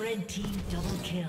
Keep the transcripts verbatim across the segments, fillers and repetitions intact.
Red team double kill.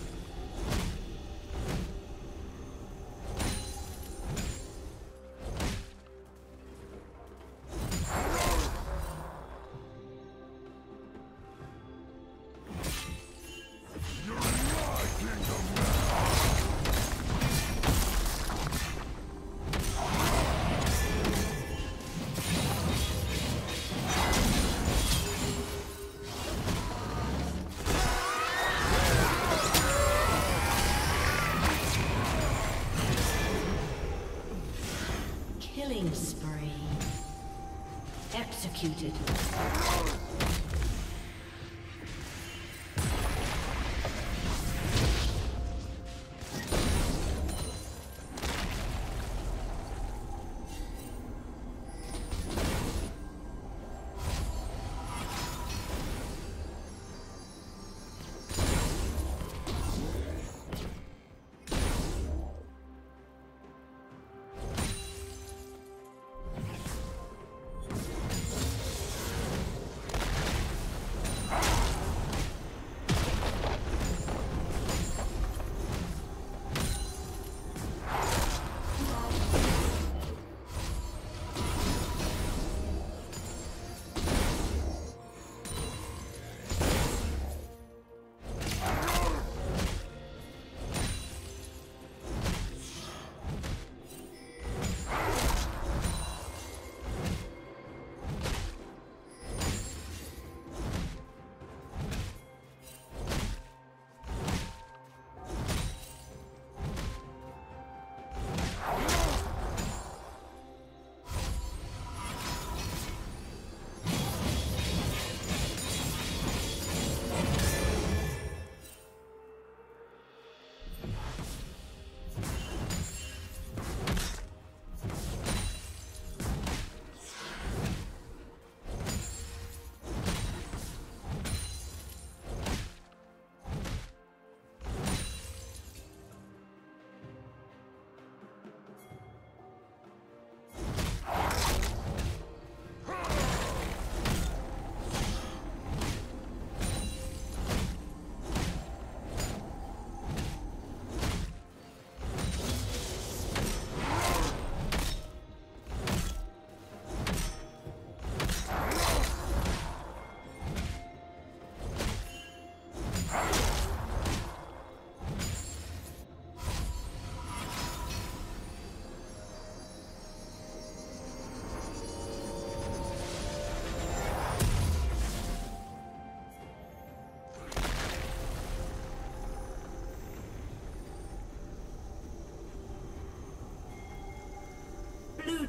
Executed.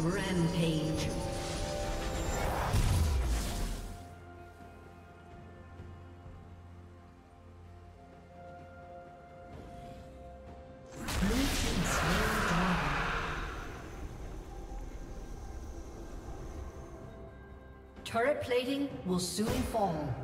Rampage. Turret plating will soon fall.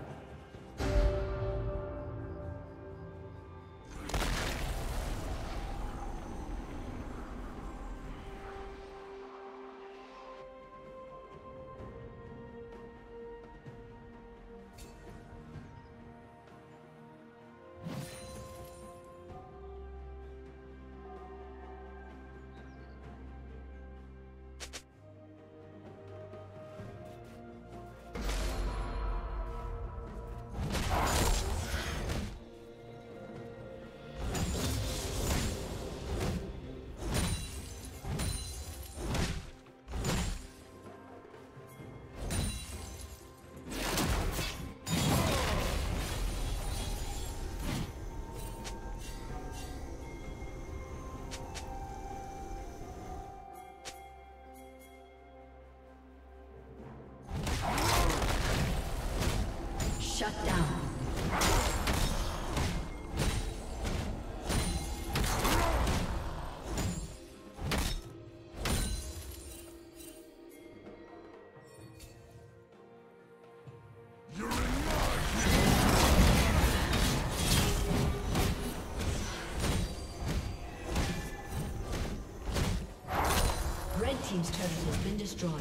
Shut down. Red team's turret has been destroyed.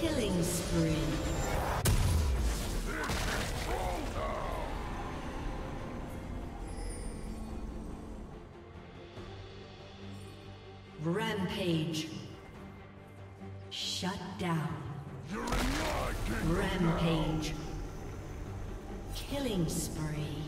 Killing spree. Killing spree. Rampage. Shut down. Rampage. Killing spree.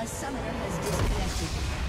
A summoner has disconnected.